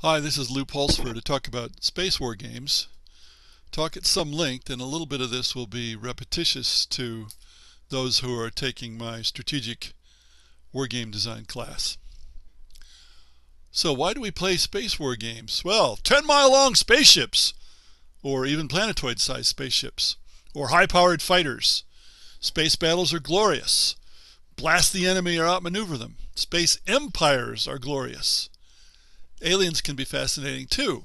Hi, this is Lewis Pulsipher to talk about space war games. Talk at some length, and a little bit of this will be repetitious to those who are taking my strategic war game design class. So why do we play space war games? Well, 10-mile-long spaceships, or even planetoid-sized spaceships, or high-powered fighters. Space battles are glorious. Blast the enemy or outmaneuver them. Space empires are glorious. Aliens can be fascinating too,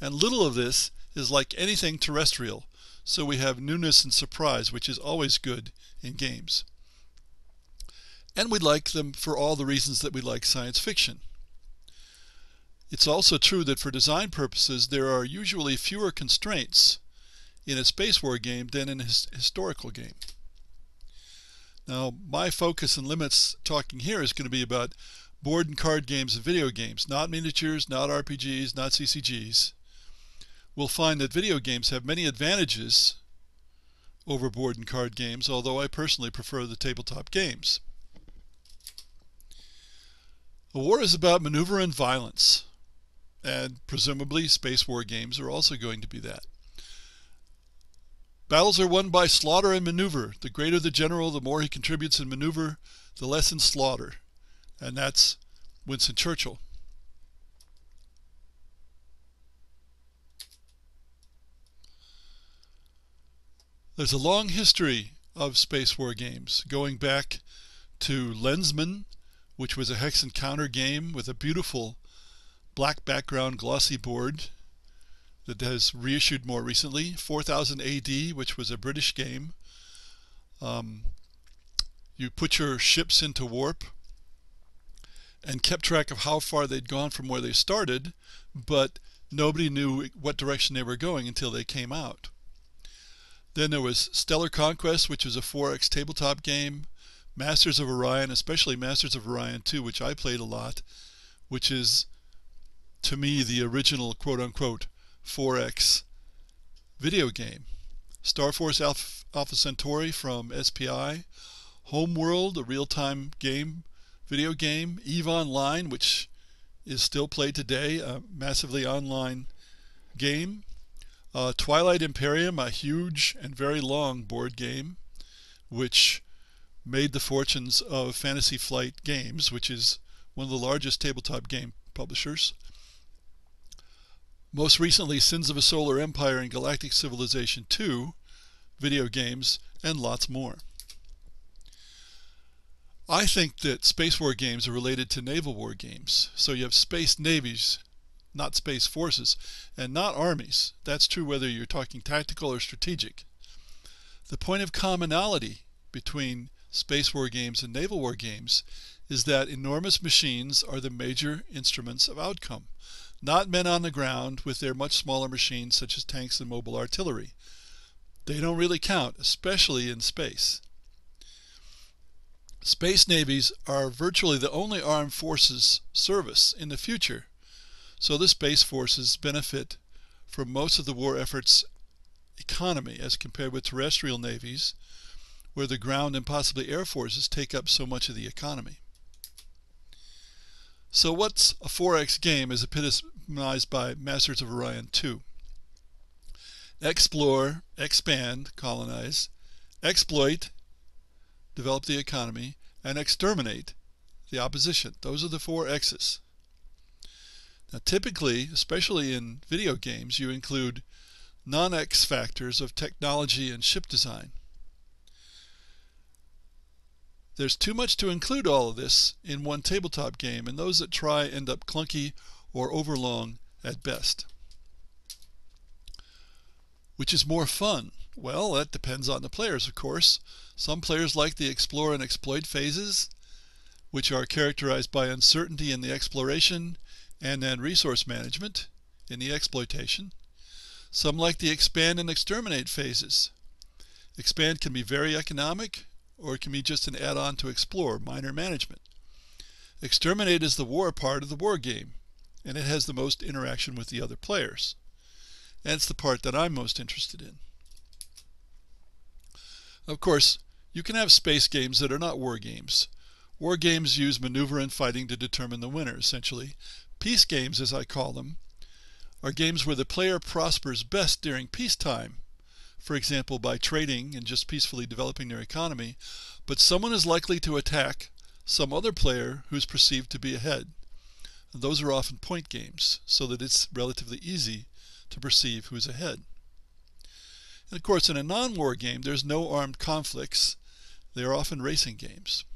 and little of this is like anything terrestrial, so we have newness and surprise, which is always good in games. And we like them for all the reasons that we like science fiction. It's also true that for design purposes there are usually fewer constraints in a space war game than in a historical game. Now, my focus and limits talking here is going to be about board and card games and video games, not miniatures, not RPGs, not CCGs. We'll find that video games have many advantages over board and card games, although I personally prefer the tabletop games. A war is about maneuver and violence, and presumably space war games are also going to be that. Battles are won by slaughter and maneuver. The greater the general, the more he contributes in maneuver, the less in slaughter. And that's Winston Churchill. There's a long history of space war games, going back to Lensman, which was a hex and counter game with a beautiful black background glossy board that has reissued more recently. 4000 AD, which was a British game. You put your ships into warp and kept track of how far they'd gone from where they started, but nobody knew what direction they were going until they came out. Then there was Stellar Conquest, which is a 4X tabletop game, Masters of Orion, especially Masters of Orion II, which I played a lot, which is, to me, the original quote-unquote 4X video game. Star Force Alpha Centauri from SPI, Homeworld, a real-time game, video game, EVE Online, which is still played today, a massively online game, Twilight Imperium, a huge and very long board game, which made the fortunes of Fantasy Flight Games, which is one of the largest tabletop game publishers. Most recently, Sins of a Solar Empire and Galactic Civilization II, video games, and lots more. I think that space war games are related to naval war games. So you have space navies, not space forces, and not armies. That's true whether you're talking tactical or strategic. The point of commonality between space war games and naval war games is that enormous machines are the major instruments of outcome, not men on the ground with their much smaller machines such as tanks and mobile artillery. They don't really count, especially in space. Space navies are virtually the only armed forces service in the future, so the space forces benefit from most of the war effort's economy as compared with terrestrial navies, where the ground and possibly air forces take up so much of the economy. So what's a 4X game is epitomized by Masters of Orion 2. Explore, expand, colonize, exploit, develop the economy, and exterminate the opposition. Those are the 4X's. Now typically, especially in video games, you include non-X factors of technology and ship design. There's too much to include all of this in one tabletop game, and those that try end up clunky or overlong at best. Which is more fun? Well, that depends on the players, of course. Some players like the explore and exploit phases, which are characterized by uncertainty in the exploration and then resource management in the exploitation. Some like the expand and exterminate phases. Expand can be very economic, or it can be just an add-on to explore, minor management. Exterminate is the war part of the war game, and it has the most interaction with the other players. And it's the part that I'm most interested in. Of course, you can have space games that are not war games. War games use maneuver and fighting to determine the winner, essentially. Peace games, as I call them, are games where the player prospers best during peacetime, for example by trading and just peacefully developing their economy, but someone is likely to attack some other player who's perceived to be ahead. And those are often point games, so that it's relatively easy to perceive who's ahead. And of course, in a non-war game, there's no armed conflicts. They are often racing games.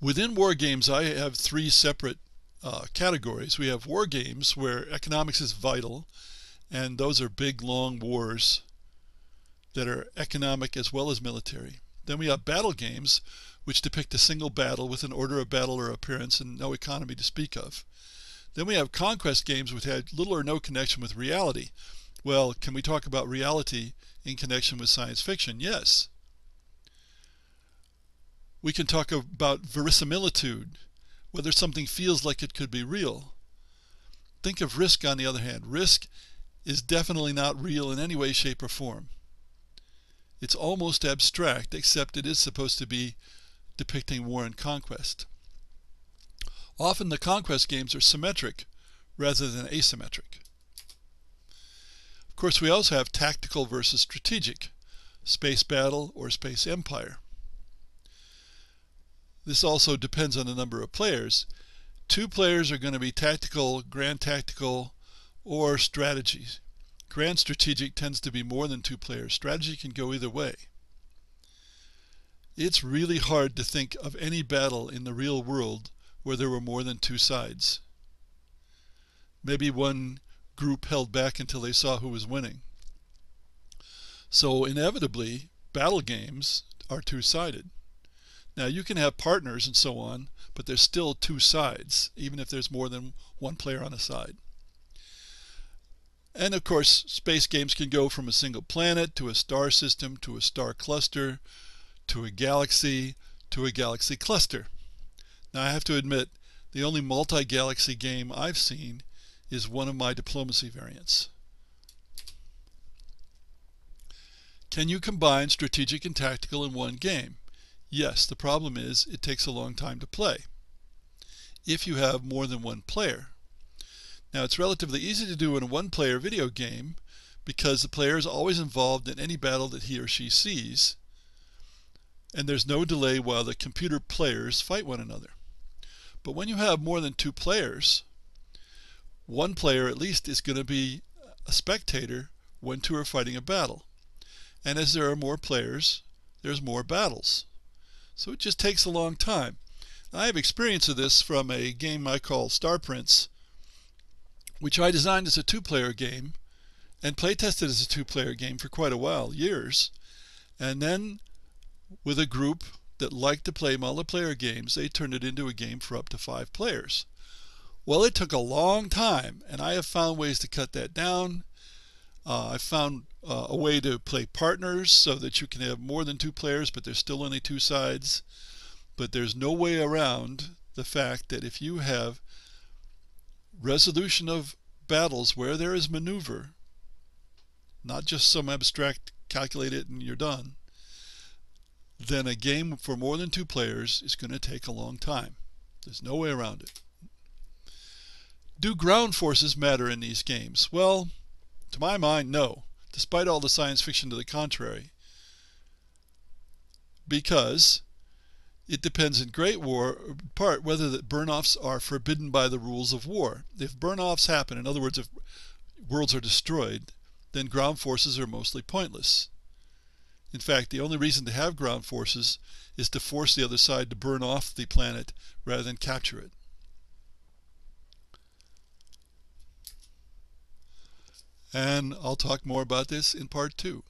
Within war games, I have three separate categories. We have war games where economics is vital, and those are big, long wars that are economic as well as military. Then we have battle games, which depict a single battle with an order of battle or appearance and no economy to speak of. Then we have conquest games which had little or no connection with reality. Well, can we talk about reality in connection with science fiction? Yes. We can talk about verisimilitude, whether something feels like it could be real. Think of Risk, on the other hand. Risk is definitely not real in any way, shape, or form. It's almost abstract, except it is supposed to be depicting war and conquest. Often the conquest games are symmetric rather than asymmetric. Of course, we also have tactical versus strategic, space battle or space empire. This also depends on the number of players. Two players are going to be tactical, grand tactical, or strategy. Grand strategic tends to be more than two players. Strategy can go either way. It's really hard to think of any battle in the real world where there were more than two sides. Maybe one group held back until they saw who was winning. So inevitably, battle games are two-sided. Now you can have partners and so on, but there's still two sides, even if there's more than one player on a side. And of course, space games can go from a single planet to a star system to a star cluster to a galaxy cluster. Now, I have to admit, the only multi-galaxy game I've seen is one of my diplomacy variants. Can you combine strategic and tactical in one game? Yes, the problem is it takes a long time to play if you have more than one player. Now, it's relatively easy to do in a one-player video game because the player is always involved in any battle that he or she sees, and there's no delay while the computer players fight one another. But when you have more than two players, one player at least is going to be a spectator when two are fighting a battle. And as there are more players, there's more battles. So it just takes a long time. I have experience of this from a game I call Star Prince, which I designed as a two-player game and playtested as a two-player game for quite a while, years. And then with a group that liked to play multiplayer games, they turned it into a game for up to 5 players. Well, it took a long time, and I have found ways to cut that down. I found a way to play partners so that you can have more than two players, but there's still only two sides. But there's no way around the fact that if you have resolution of battles where there is maneuver, not just some abstract calculate it and you're done, then a game for more than two players is going to take a long time. There's no way around it. Do ground forces matter in these games? Well, to my mind, no, despite all the science fiction to the contrary, because it depends in great part whether the burn-offs are forbidden by the rules of war. If burn-offs happen, in other words, if worlds are destroyed, then ground forces are mostly pointless. In fact, the only reason to have ground forces is to force the other side to burn off the planet rather than capture it. And I'll talk more about this in part 2.